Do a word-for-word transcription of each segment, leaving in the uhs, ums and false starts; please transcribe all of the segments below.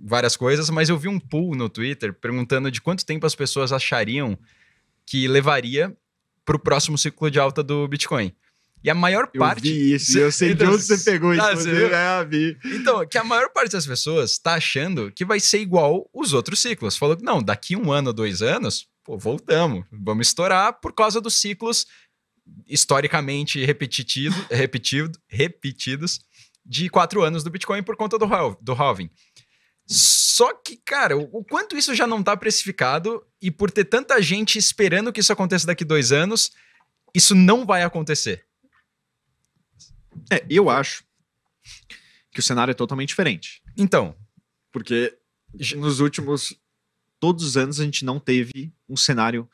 várias coisas, mas eu vi um poll no Twitter perguntando de quanto tempo as pessoas achariam que levaria para o próximo ciclo de alta do Bitcoin. E a maior eu parte... Eu vi isso, cê, eu sei então, de onde você pegou tá, isso. Você é, vi. Então, que a maior parte das pessoas está achando que vai ser igual os outros ciclos. Falou que não, daqui um ano, dois anos, pô, voltamos, vamos estourar por causa dos ciclos historicamente repetido, repetido, repetidos de quatro anos do Bitcoin por conta do, halv, do halving. Só que, cara, o, o quanto isso já não está precificado e por ter tanta gente esperando que isso aconteça daqui dois anos, isso não vai acontecer. É, eu acho que o cenário é totalmente diferente. Então. Porque nos últimos todos os anos a gente não teve um cenário...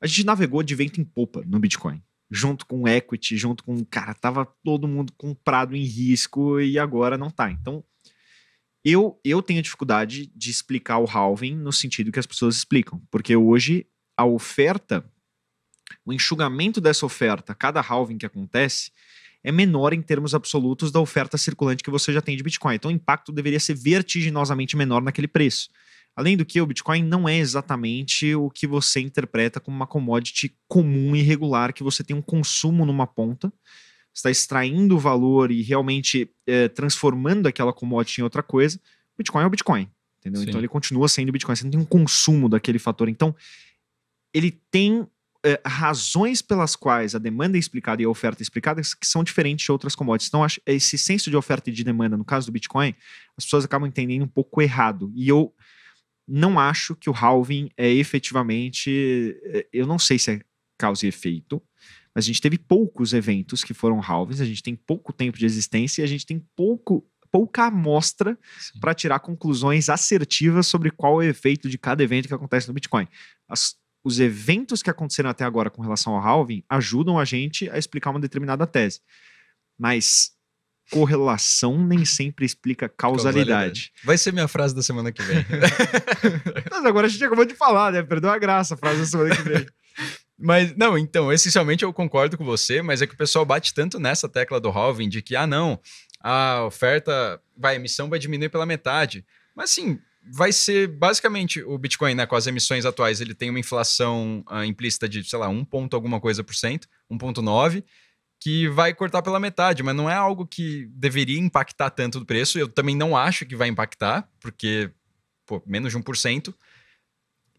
A gente navegou de vento em popa no Bitcoin. Junto com equity, junto com... Cara, tava todo mundo comprado em risco e agora não tá. Então, eu, eu tenho dificuldade de explicar o halving no sentido que as pessoas explicam. Porque hoje a oferta, o enxugamento dessa oferta, cada halving que acontece... é menor em termos absolutos da oferta circulante que você já tem de Bitcoin. Então o impacto deveria ser vertiginosamente menor naquele preço. Além do que, o Bitcoin não é exatamente o que você interpreta como uma commodity comum e regular, que você tem um consumo numa ponta, está extraindo valor e realmente é, transformando aquela commodity em outra coisa. O Bitcoin é o Bitcoin, entendeu? Sim. Então ele continua sendo Bitcoin, você não tem um consumo daquele fator. Então ele tem... É, razões pelas quais a demanda é explicada e a oferta é explicada que são diferentes de outras commodities. Então, acho, esse senso de oferta e de demanda, no caso do Bitcoin, as pessoas acabam entendendo um pouco errado. E eu não acho que o halving é efetivamente... Eu não sei se é causa e efeito, mas a gente teve poucos eventos que foram halvings, a gente tem pouco tempo de existência e a gente tem pouco, pouca amostra para tirar conclusões assertivas sobre qual é o efeito de cada evento que acontece no Bitcoin. As Os eventos que aconteceram até agora com relação ao halving ajudam a gente a explicar uma determinada tese. Mas correlação nem sempre explica causalidade. causalidade. Vai ser minha frase da semana que vem. Mas agora a gente acabou de falar, né? Perdeu a graça a frase da semana que vem. Mas, não, então, essencialmente eu concordo com você, mas é que o pessoal bate tanto nessa tecla do halving de que, ah, não, a oferta, vai, a emissão vai diminuir pela metade. Mas, assim... vai ser basicamente o Bitcoin, né? Com as emissões atuais, ele tem uma inflação uh, implícita de, sei lá, um ponto alguma coisa por cento, um ponto nove, que vai cortar pela metade, mas não é algo que deveria impactar tanto do preço. Eu também não acho que vai impactar, porque, pô, menos de um por cento.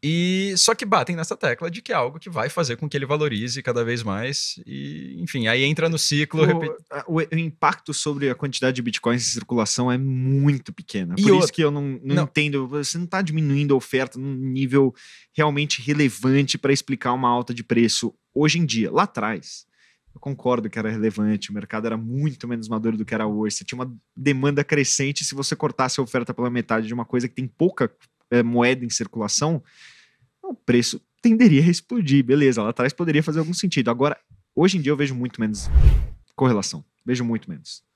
E só que batem nessa tecla de que é algo que vai fazer com que ele valorize cada vez mais. E, enfim, aí entra no ciclo... O, repet... o, o impacto sobre a quantidade de bitcoins em circulação é muito pequena. E Por outra... isso que eu não, não, não entendo. Você não está diminuindo a oferta num nível realmente relevante para explicar uma alta de preço hoje em dia. Lá atrás, eu concordo que era relevante. O mercado era muito menos maduro do que era hoje. Você tinha uma demanda crescente. Se você cortasse a oferta pela metade de uma coisa que tem pouca... É, moeda em circulação, o preço tenderia a explodir, beleza, lá atrás poderia fazer algum sentido. Agora, hoje em dia eu vejo muito menos correlação, vejo muito menos.